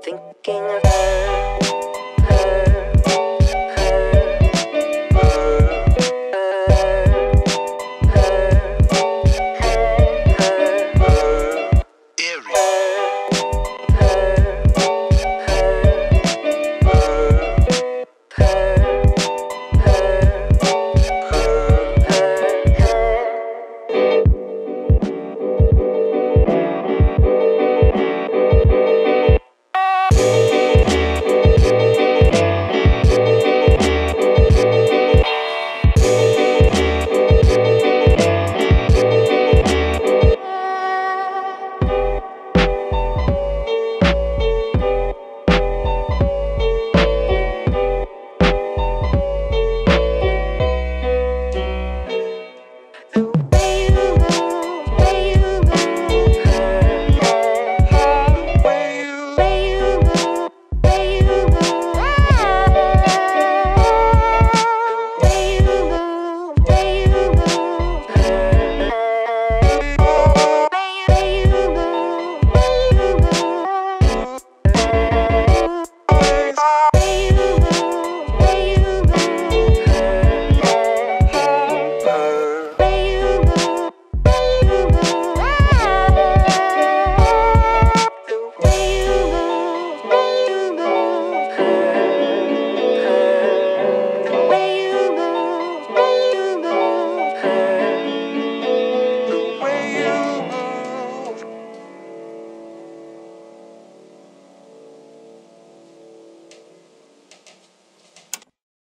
Thinking of her.